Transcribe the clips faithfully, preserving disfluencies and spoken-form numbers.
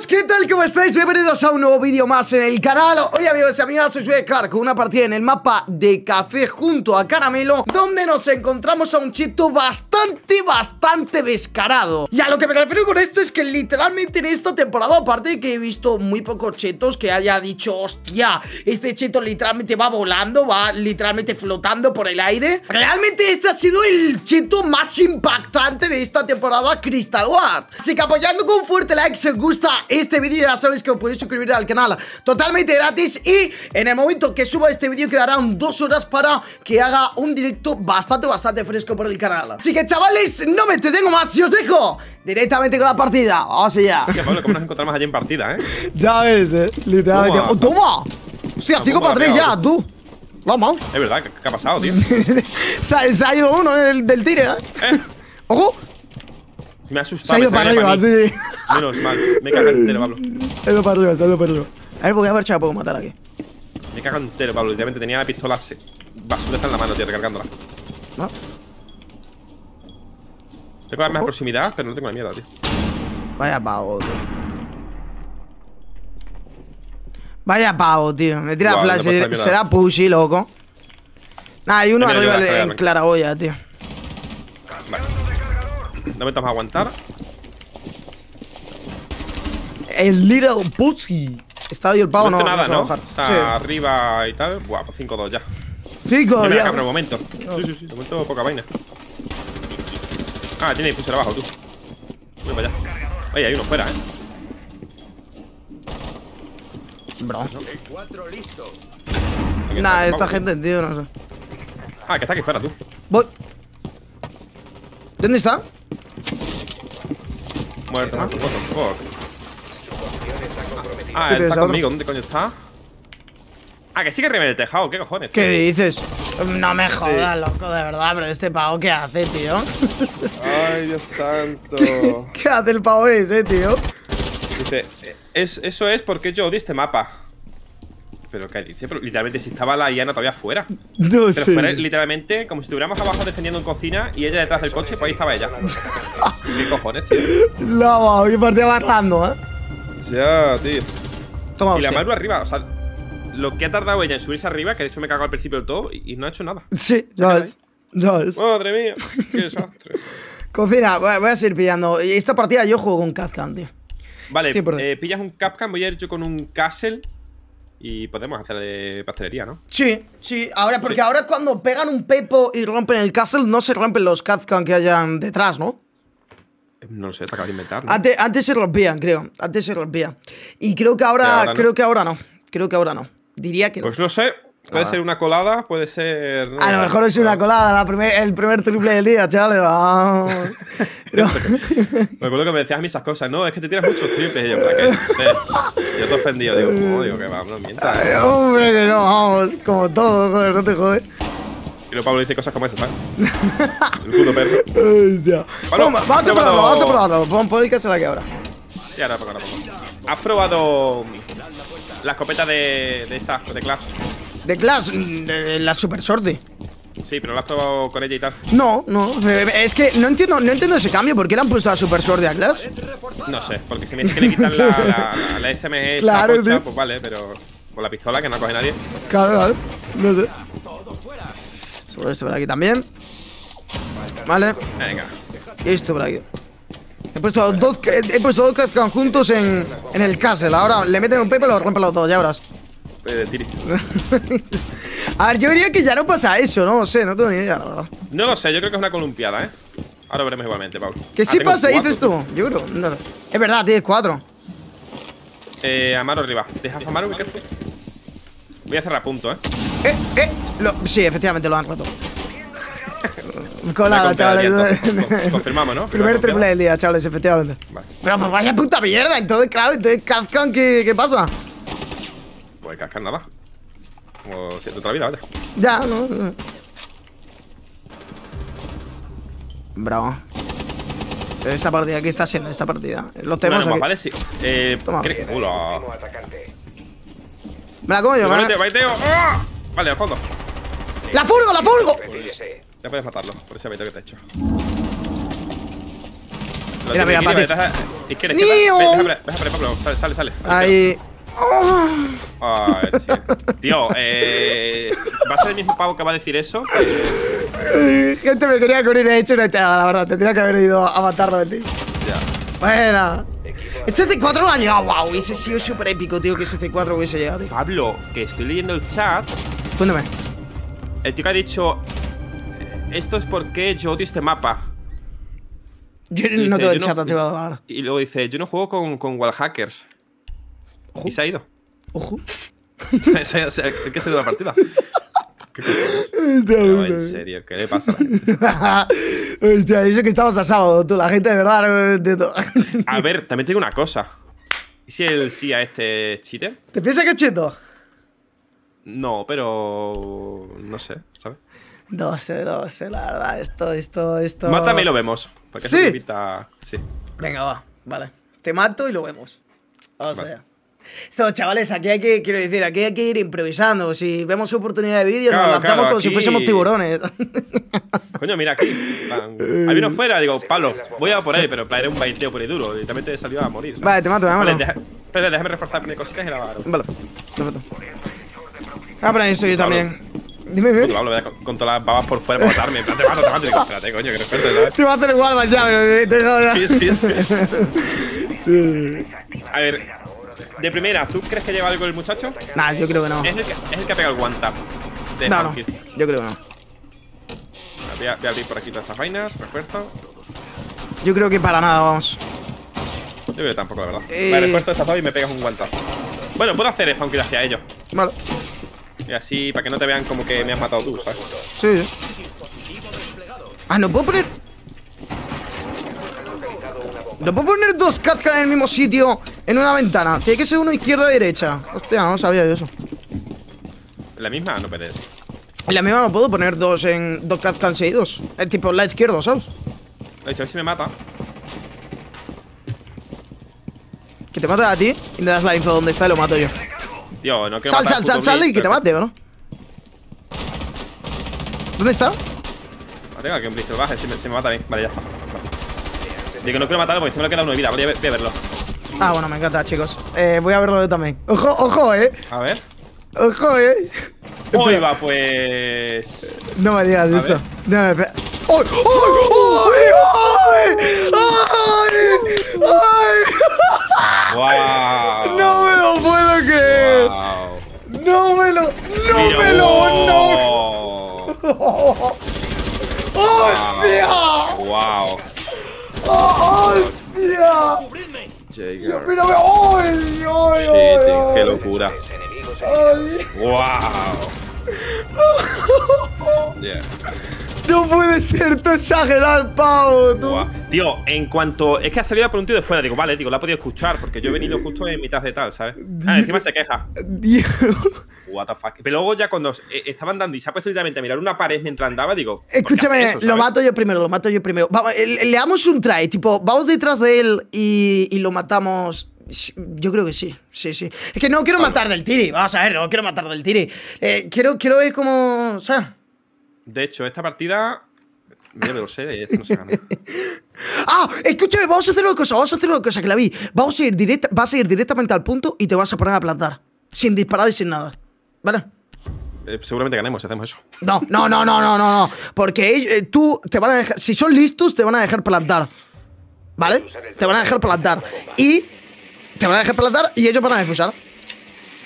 amigos, ¿qué tal? ¿Cómo estáis? Bienvenidos a un nuevo vídeo más en el canal. Hoy, amigos y amigas, os voy a dejar con una partida en el mapa de Café junto a Caramelo, donde nos encontramos a un chito bastante, bastante descarado. Y a lo que me refiero con esto es que literalmente en esta temporada, aparte de que he visto muy pocos chetos que haya dicho, hostia, este cheto literalmente va volando, va literalmente flotando por el aire. Realmente este ha sido el cheto más impactante de esta temporada Crystal Guard. Así que apoyadlo con fuerte like si os gusta este vídeo. Ya sabéis que os podéis suscribir al canal totalmente gratis, y en el momento que suba este vídeo quedarán dos horas para que haga un directo bastante, bastante fresco por el canal. Así que, chavales, no me entretengo más y os dejo directamente con la partida. Vamos allá. Hostia, Pablo, ¿cómo nos encontramos allí en partida, eh? Ya ves, eh, literalmente. ¡Oh, toma! Hostia, cinco para tres ya, tú. Vamos. Es verdad, ¿qué ha pasado, tío? se, ha, se ha ido uno del, del tire, eh. ¿Eh? ¡Ojo! Me ha asustado. Se ha ido para arriba, sí. Menos mal. Me cago entero, Pablo. Se ha ido para arriba, se ha ido para arriba. A ver, voy a ver si la puedo matar aquí. Me cago entero, Pablo. Literalmente tenía la pistola basura en la mano, tío, recargándola. No. Tengo armas de proximidad, pero no tengo la mierda, tío. Vaya pavo, tío. Vaya pavo, tío. Me tira wow, flash. Se, será pushy, loco. Nah, hay uno me arriba me en claraboya, tío. Vale. No me estamos a aguantar. El little pussy. Está ahí el pavo, no, no, nada, no, no. Bajar. O sea, sí. Arriba y tal. Buah, pues cinco dos ya. cinco dos. Me agarro un momento. No. Sí, sí, sí. De momento poca vaina. Ah, tiene que pulsar abajo, tú. Voy para allá. Oye, hay uno fuera, eh. Bro. ¿No? Nah, esta pavo, gente, tío, no sé. Ah, que está aquí fuera, tú. Voy. ¿Dónde está? Muerto, ¿no? Ah, él está conmigo, ¿dónde coño está? Ah, que sí que revive el tejado, ¿qué cojones? ¿Qué dices? No me jodas, loco, de verdad, pero este pavo, ¿qué hace, tío? Ay, Dios santo. ¿Qué hace el pavo ese, tío? Dice, es, eso es porque yo odio este mapa. Pero, ¿qué dice? Pero literalmente, si estaba la Iana todavía fuera. No pero sé. Fuera, literalmente, como si estuviéramos abajo defendiendo en cocina y ella detrás del coche, pues ahí estaba ella. ¿Qué cojones, tío? La wow, qué partida matando, eh. Ya, tío. Toma, y hostia. La mano arriba, o sea, lo que ha tardado ella en subirse arriba, que de hecho me cagó al principio de todo y no ha hecho nada. Sí, ya ves. Ya ves. Madre mía, qué desastre. Cocina, voy a seguir pillando. Esta partida yo juego con Kapkan, tío. Vale, sí, eh, pillas un Kapkan, voy a ir yo con un Castle. Y podemos hacer de pastelería, ¿no? Sí, sí. Ahora, porque sí. Ahora cuando pegan un pepo y rompen el castle, no se rompen los Kapkan que hayan detrás, ¿no? No lo sé, te acabo de inventar, ¿no? Antes, antes se rompían, creo. Antes se rompían. Y creo que ahora, ahora creo no. que ahora no. Creo que ahora no. Diría que no. Pues no sé. Puede ah. ser una colada, puede ser... A lo mejor es una colada, la primer, el primer triple del día, chavales. Vamos. No. Me acuerdo que me decías a mí esas cosas, no, es que te tiras muchos triples. Y yo, ¿para qué? Yo te he ofendido, digo, no, digo que va, no mientas. Ay, hombre, que no, vamos, como todo, joder, no te jodes. Y luego Pablo dice cosas como esas, ¿sabes? El puto perro. Hostia. Pablo, vamos, vamos a probarlo, probado... vamos a probarlo. Vamos a poner que se la que ahora. Ya, ahora poco, ahora poco. ¿Has probado la escopeta de, de esta, de Class? De Class, la super sorte. Sí, pero lo has probado con ella y tal. No, no, es que no entiendo, no entiendo ese cambio. ¿Por qué le han puesto la super sorte a Class? No sé, porque si me es que le quitan la, la, la S M G, claro, la pocha, pues vale, pero con la pistola que no coge nadie. Claro, vale, no sé. Sobre esto por aquí también. Vale. Venga. Esto por aquí. He puesto dos, he puesto dos Kapkan juntos en, en el castle. Ahora le meten un pepe y lo rompen los dos, ya verás. A ver, yo diría que ya no pasa eso, no lo sé, no tengo ni idea, la verdad. No lo sé, yo creo que es una columpiada, eh. Ahora veremos igualmente, Pablo. Que ah, sí pasa, dices tú. Yo creo. No, no. Es verdad, tienes cuatro. Eh, Amaro arriba. Dejas a Amaro que voy a cerrar punto, eh. Eh, eh. Lo... Sí, efectivamente lo han roto. Colada, chavales. Confirmamos, ¿no? Primer triple del día, chavales, efectivamente. Vale. Pero pues vaya puta mierda, entonces, claro, entonces Kapkan, ¿qué, qué pasa? De Kapkan nada. Como si de otra vida, vaya. Ya, no, no. Bravo. Esta partida, ¿qué está haciendo esta partida? Los tenemos no, no, aquí. Vale, sí. Eh, toma. ¿Crees que... Hola. Me la como yo, ¿vale? Te, te, te, ¡ah! Vale, al fondo. ¡La furgo, la furgo! Pues, ya puedes matarlo, por ese baiteo que te he hecho. Mira, mira, Pablo. Izquierda, izquierda. Deja por ahí, Pablo. Sale, sale, sale. Ahí. Ay, tío. Tío, eh. ¿Va a ser el mismo pavo que va a decir eso? Gente, me quería cubrir, he hecho una echada, la verdad. Tendría que haber ido a matarlo de ti. Ya. Buena. Ese C cuatro no ha llegado, wow. Ese ha sido súper épico, tío, que ese C cuatro hubiese llegado. Pablo, que estoy leyendo el chat. Cuéntame. El tío que ha dicho. Esto es porque yo odio este mapa. Yo y no tengo el chat activado ahora. Y luego dice, yo no juego con, con wallhackers. Ojo. Y se ha ido. Ojo. se, se, se, es que se ha ido la partida. ¿Qué no, en serio, ¿qué le pasa a la gente? O sea, eso que estamos a sábado, tú, la gente de verdad. De todo. A ver, también tengo una cosa. ¿Y si el sí a este cheater? ¿Te piensas que es cheto? No, pero. No sé, ¿sabes? No sé, no sé, la verdad, esto, esto, esto... Mátame y lo vemos, porque ¿sí? Se invita... Sí. Venga, va, vale. Te mato y lo vemos. O sea... Vale. So, chavales, aquí hay que, quiero decir, aquí hay que ir improvisando. Si vemos oportunidad de vídeo, claro, nos lanzamos claro, como aquí... si fuésemos tiburones. Coño, mira aquí. Ahí vino fuera, digo, Pablo, voy a por ahí, pero para ir un baiteo por ahí duro. Y también te salió a morir, ¿sabes? Vale, te mato, me mato. Vale, deja... Espera, déjame reforzar mis cositas y la barro. Vale, perfecto. Ah, pero ahí estoy yo también. Dime, dime. Pablo, me da con todas las babas por fuera para matarme. Te mato, te mato. Digo, espérate, coño, que respeto. Te va a hacer igual, man, ya, pero... Sí, sí, sí. Sí. A ver, de primera, ¿tú crees que lleva algo el muchacho? Nah, yo creo que no. Es el que, es el que ha pegado el one tap. No, no, yo creo que no. Voy a, voy a abrir por aquí todas estas vainas, refuerzo. Yo creo que para nada, vamos. Yo creo que tampoco, la verdad. Eh... Vale, refuerzo estas dos y me pegas un one tap. Bueno, puedo hacer eso, aunque ir hacia ellos. Vale. Y así, para que no te vean como que me has matado tú, ¿sabes? Sí. Ah, ¿no puedo poner? ¿No puedo poner dos Kapkan en el mismo sitio, en una ventana? Tiene que ser uno izquierda-derecha. Hostia, no sabía yo eso. ¿La misma no puedes? La misma no puedo poner dos en dos Kapkan seguidos. El tipo la izquierda, ¿sabes? De hecho, a ver si me mata. Que te mata a ti y le das la info donde está y lo mato yo. Tío, no quiero sal, matar sal, sal, sal y que te mate, ¿no? ¿Dónde está? Ah, tengo que un blister baje, si me, si me mata a mí. Vale, ya está. Digo, no quiero matarlo porque me lo queda uno de vida. Voy a, voy a verlo. Ah, bueno, me encanta, chicos. Eh, voy a verlo yo también. Ojo, ojo, eh. A ver. Ojo, eh. Hoy va, pues. No me digas esto. No, no, espera. ¡Oh! ¡Oh! ¡Oh! ¡Oh! ¡Wow! ¡No me lo puedo creer! Wow. ¡No me lo... ¡No Dios. me lo... ¡No! ¡Oh! ¡Hostia! ¡Wow! ¡Oh, hostia! Yo, ¡mírame! ¡Oh, oy, oy, oy, oy! ¡Qué locura! Oh, ¡wow! Yeah. No puede ser, tú exageras, pavo, tú. Wow. Tío, en cuanto. Es que ha salido por un tío de fuera, digo, vale, digo, la ha podido escuchar, porque yo he venido justo en mitad de tal, ¿sabes? Ah, encima se queja. Dios. What the fuck. Pero luego ya cuando estaba andando y se ha puesto literalmente a mirar una pared mientras andaba, digo. Escúchame, eso, lo mato yo primero, lo mato yo primero. Vamos, le damos un try, tipo, vamos detrás de él y, y lo matamos. Yo creo que sí, sí, sí. Es que no quiero Pablo. matar del tiri, vamos a ver, no quiero matar del tiri. Eh, quiero, quiero ver cómo. O sea. De hecho, esta partida. Mira, me lo sé, y esto no se gana. ¡Ah! Escúchame, vamos a hacer una cosa, vamos a hacer una cosa que la vi. Vamos a ir directa, vas a ir directamente al punto y te vas a poner a plantar. Sin disparar y sin nada. ¿Vale? Eh, seguramente ganemos si hacemos eso. No, no, no, no, no, no, no. Porque ellos, eh, tú te van a dejar. Si son listos, te van a dejar plantar. ¿Vale? Te van a dejar plantar. Y. Te van a dejar plantar y ellos van a defusar.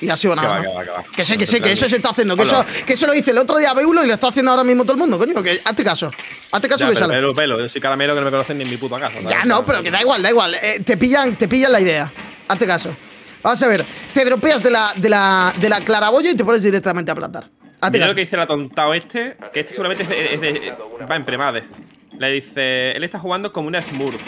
Y así van a ganar. Que, ¿no? que sé, que sé, que eso se está haciendo. Que eso, que eso lo hice el otro día a Beulo y lo está haciendo ahora mismo todo el mundo, coño. Que hazte caso. Hazte caso ya, que pero, sale. Pero, pero, yo soy Caramelo que no me conocen ni en mi puta casa. ¿Vale? Ya no, pero que da igual, da igual. Eh, te pillan, te pillan la idea. Hazte caso. Vamos a ver. Te dropeas de la, de la, de la claraboya y te pones directamente a plantar. Hazte caso. Yo creo que dice el atontado este, que este seguramente es de, es de, es de, va en premade. Le dice, él está jugando como una smurf.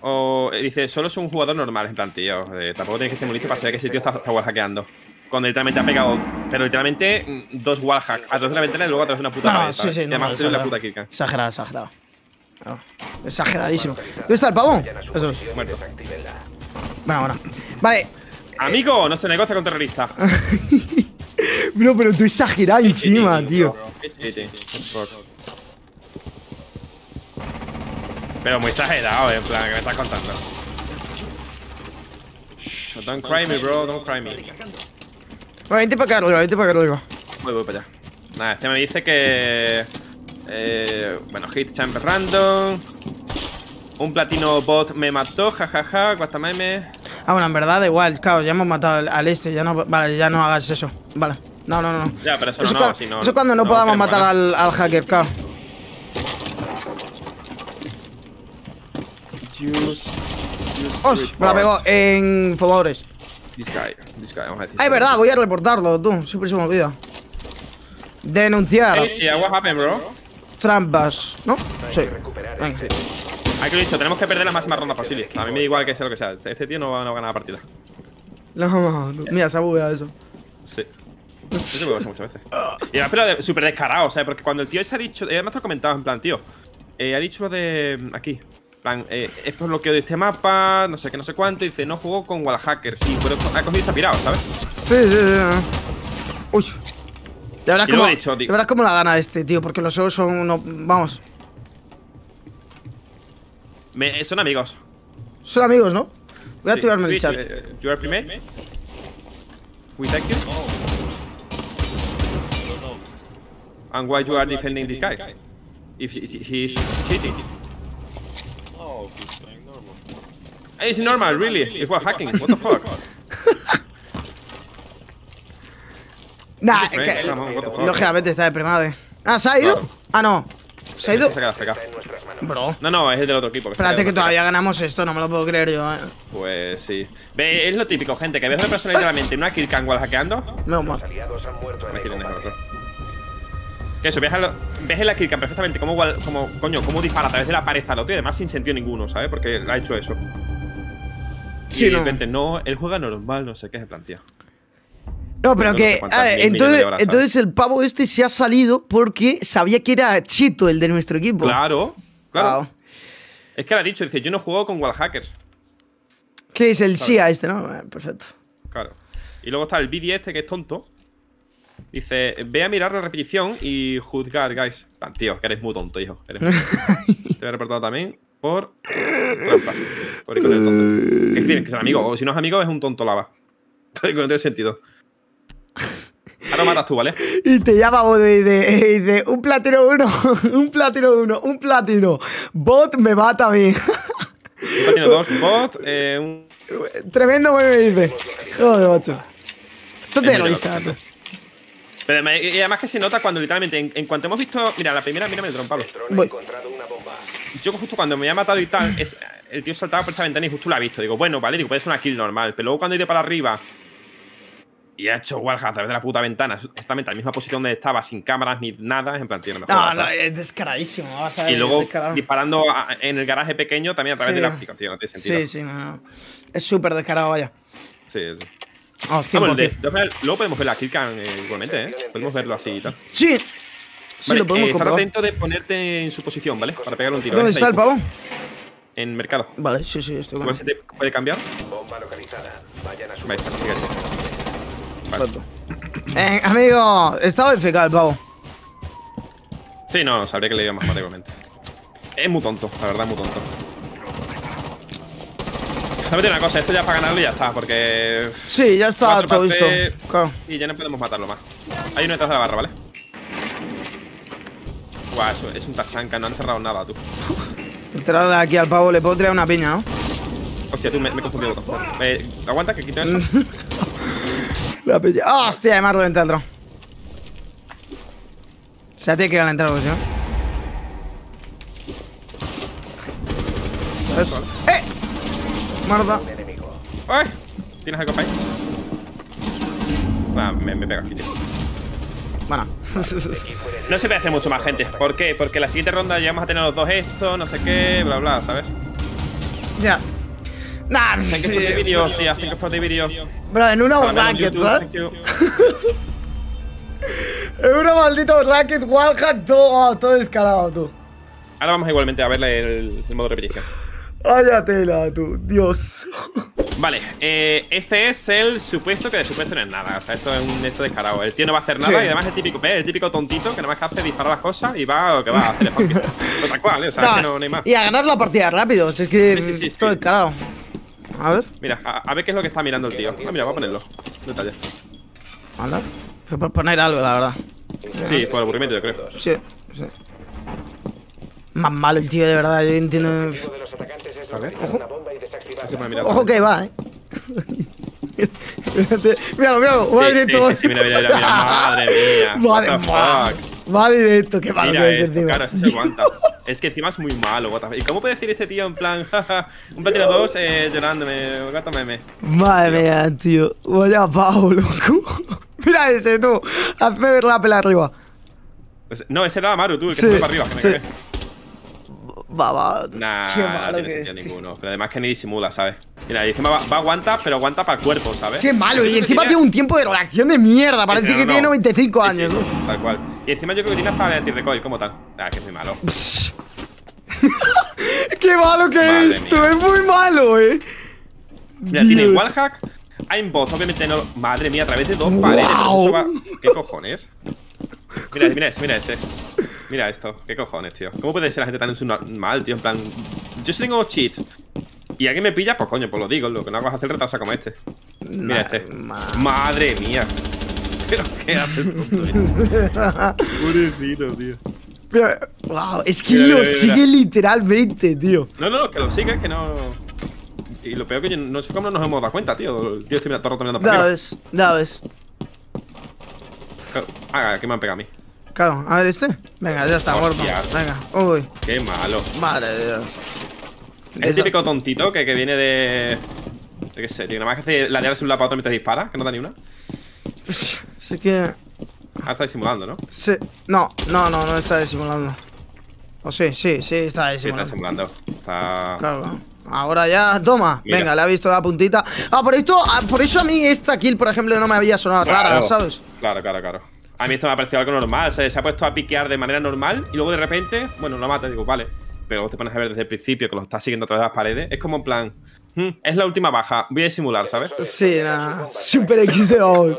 O dice, solo es un jugador normal, en plan, tío, eh, tampoco tienes que ser muy listo para saber que ese tío está, está wallhackeando. Cuando literalmente ha pegado, pero literalmente dos wallhack, atrás de la ventana y luego atrás de una puta no, pared, sí, sí, no, además no, la puta kirka. Exagerado, exagerado. No, exageradísimo. ¿Dónde está el pavo? Eso es. Muerto. Bueno, bueno. Vale. Amigo, no se negocia con terroristas. Bro, pero tú exagerado encima, tío. Pero Pero muy exagerado, en plan, ¿qué me estás contando? Shh, don't cry me, bro, don't cry me. Vente para acá arriba, vente para acá arriba. Voy, voy para allá. Nada, este me dice que... Eh, bueno, hit champ random. Un platino bot me mató, jajaja, cuesta meme. Ah, bueno, en verdad, igual, claro, ya hemos matado al este, ya no... Vale, ya no hagas eso, vale. No, no, no. Ya, pero eso, eso no, cuando, si no... Eso cuando no, no podamos matar al, al hacker, claro. Use, use oh, me la pegó en followers. This guy, this guy, vamos a decir. Ah, es verdad, voy a reportarlo, tú. Siempre se me olvida. Denunciar. Hey, sí, what happened, bro? Trampas, ¿no? Hay sí. Que hay que lo dicho, tenemos que perder la máxima ronda posible. A mí me da igual que sea lo que sea. Este tío no va, no va a ganar la partida. No, no. Mira, se ha bugueado eso. Sí. Eso me pasa muchas veces. Y además, pero súper descarado, ¿sabes? Porque cuando el tío este ha dicho. Además, te lo comentaba, en plan, tío. Eh, ha dicho lo de. Aquí. Plan, eh, es por bloqueo de este mapa, no sé qué, no sé cuánto. Y dice, no jugó con wallhacker, sí, pero ha cogido y se ha pirado, ¿sabes? Sí, sí, sí. Uy. De verdad, como, dicho, de verdad como la gana este, tío, porque los shows son uno. Vamos. Me, son amigos. Son amigos, ¿no? Voy a sí, activarme el chat. Uh, you are primate? We thank you. And why you are defending this guy? If he is cheating. It's normal, really. It's what hacking. What the fuck? Nah, es que lógicamente está deprimado. Eh. Ah, ¿se ha ido? Claro. Ah, no. ¿Se ha ido? Bro. No, no, es el del otro equipo. Que espérate que todavía ganamos esto, no me lo puedo creer yo. Eh. Pues sí. Ve, es lo típico, gente, que ves a una persona literalmente en una Kirkan wall hackeando. Menos mal. Me tiran el otro. Eso, ves, lo, ves en la Kirkan perfectamente cómo, cómo, coño, cómo dispara a través de la pared al otro y además sin sentido ninguno, ¿sabes? Porque ha hecho eso. Sí, y de repente, no, él juega normal, no sé qué se plantea. No, pero no que. No sé a ver, entonces, horas, entonces el pavo este se ha salido porque sabía que era Chito el de nuestro equipo. Claro, claro. Wow. Es que lo ha dicho, dice: yo no he jugado con wallhackers. ¿Qué es el claro. Chia este, no? Perfecto. Claro. Y luego está el B D este que es tonto. Dice: ve a mirar la repetición y juzgar, guys. Man, tío, que eres muy tonto, hijo. Eres muy tonto. Te he reportado también. Por trampas. Por icono de tonto. ¿Qué escribes? Que es un amigo. O si no es amigo, es un tonto lava. Con otro sentido. Ahora matas tú, ¿vale? Y te llama de, de, de, de un platino uno, un platino uno, un platino. Bot me mata a mí. Un platino dos, bot. Eh, un... Tremendo me dice. Joder, macho. Esto te risa. Pero y además que se nota cuando literalmente, en, en cuanto hemos visto. Mira, la primera, mírame el dron, Pablo. Yo justo cuando me había matado y tal, es, el tío saltaba por esta ventana y justo lo ha visto. Digo, bueno, vale, digo, puede ser una kill normal. Pero luego cuando he ido para arriba y ha hecho wallhack a través de la puta ventana, exactamente la misma posición donde estaba, sin cámaras ni nada, en plan, tío, no me jodas. No, no, es descaradísimo, vas a ver. Y luego disparando a, en el garaje pequeño también a través sí. de la óptica, tío, no tiene sentido. Sí, sí, no, no. Es súper descarado, vaya. Sí, sí. Oh, cien por cien. Vamos, de, de, de, luego podemos ver la Kirkan eh, igualmente, ¿eh? Podemos verlo así y tal. Sí, vale, sí, lo podemos eh, estar atento de ponerte en su posición, ¿vale? Para pegarle un tiro. ¿Dónde está, está el pavo? En mercado. Vale, sí, sí, estoy bueno. ¿Cómo se te puede cambiar? Bomba localizada. Vayan a su vale, vale. Eh, amigo, estaba defecado el pavo. Sí, no, sabría que le iba más mal igualmente. Es muy tonto, la verdad, es muy tonto. Sabes una cosa, esto ya es para ganarlo y ya está, porque... Sí, ya está, todo listo. Claro. Y ya no podemos matarlo más. Hay uno detrás de la barra, ¿vale? Guau, eso es un Tachanka, no han cerrado nada, tú. Entrado de aquí al pavo, le puedo tirar una piña, ¿no? Hostia, tú, me, me he confundido todo. Eh, aguanta, que quito eso. La piña. ¡Oh, hostia, además reventé al dron! O sea, tiene que ganar entrar, ¿no? ¿Sabes? ¡Eh! Marda. ¡Ay! ¿Tienes algo para ahí? Nah, me, me pega aquí, tío. Bueno. No se puede hacer mucho más, gente. ¿Por qué? Porque la siguiente ronda ya vamos a tener los dos esto, no sé qué, bla, bla, ¿sabes? Ya. Nah, no sé. Thank you for the video, sí, thank you for the video. Bro, en una racket, ¿sabes? En una maldita racket, wallhack, todo, oh, todo descarado, tú. Ahora vamos igualmente a verle el, el modo repetición. Váyatela tú, Dios. Vale, eh, este es el supuesto, que de supuesto no es nada. O sea, esto es un esto descarado. El tío no va a hacer nada, sí. Y además es el típico, ¿ves? El típico tontito que nada más que hace disparar las cosas y va a lo que va a hacer. O tal cual, ¿eh? O sea, no, es que no, no hay más. Y a ganar la partida rápido, si es que sí, sí, sí, esto sí. Descarado. A ver. Mira, a, a ver qué es lo que está mirando el tío. Ah, mira, voy a ponerlo. Detalle. ¿Hala? Fue por poner algo, la verdad. Sí, por aburrimiento, yo creo. Sí, sí. Más malo el tío, de verdad, yo entiendo. ¿Vale? Ojo. Ojo que va, eh. Míralo, míralo, va directo. Sí, sí, sí, mira, mira, mira, mira. Madre mía. Madre mía. Va directo, qué malo que es el tío. Claro, se aguanta. Es que encima es muy malo, what the fuck. ¿Y cómo puede decir este tío en plan, jaja, un platino dos eh, llorándome, gata meme? Madre mía, tío. Vaya pavo, loco. Mira ese, tú. Hazme ver la pela arriba. No, ese era Maru, tú, el que se fue para arriba. Va, va. Nah, qué malo no tiene que sentido es, ninguno. Pero además que ni disimula, ¿sabes? Mira, y encima va, va aguanta, pero aguanta para el cuerpo, ¿sabes? Qué malo, y encima tiene un tiempo de reacción de mierda. Parece no, no, que no. Tiene noventa y cinco sí, años, sí, ¿no? Tal cual. Y encima yo creo que tiene hasta anti-recoil, como tal. Ah, que es muy malo. Qué malo que es esto, mía. Es muy malo, eh. Mira, Dios. Tiene wallhack. Aimboss, obviamente no. Madre mía, a través de dos wow. paredes. Va... ¿Qué cojones? Mira, mira ese, mira ese. Mira esto, qué cojones, tío. ¿Cómo puede ser la gente tan mal, tío? En plan, yo sí tengo cheat. Y alguien me pilla, pues coño, pues lo digo. Lo que no hago es hacer retraso como este. Mira este. Madre mía. Pero qué hace el tonto, tío. Pobrecito, tío. Pero, wow, es que mira, lo mira, sigue mira. literalmente, tío. No, no, no, que lo sigue, es que no. Y lo peor que yo no sé cómo no nos hemos dado cuenta, tío. El tío estoy todo rotonando para arriba. Da ves, da Ah, que me han pegado a mí. Claro, a ver este. Venga, ya está, gordo. Venga, uy. Qué malo. Madre de Dios. Es típico tontito que, que viene de. De qué sé, tío. Nada más que hace ladearse un lado para otro mientras dispara, que no da ni una. Así que. Ah, está disimulando, ¿no? Sí. No, no, no, no está disimulando. O sí, sí, sí, está disimulando. Sí, está disimulando. Está. Claro. Ahora ya, toma. Mira. Venga, le ha visto la puntita. Ah, por esto, por eso a mí esta kill, por ejemplo, no me había sonado claro, rara, ¿sabes? Claro, claro, claro. A mí esto me ha parecido algo normal, o sea, se ha puesto a piquear de manera normal y luego de repente, bueno, lo mata, digo, vale. Pero vos te pones a ver desde el principio que lo estás siguiendo a través de las paredes, es como en plan, hmm, es la última baja, voy a disimular, ¿sabes? Sí, nada, super X de dos.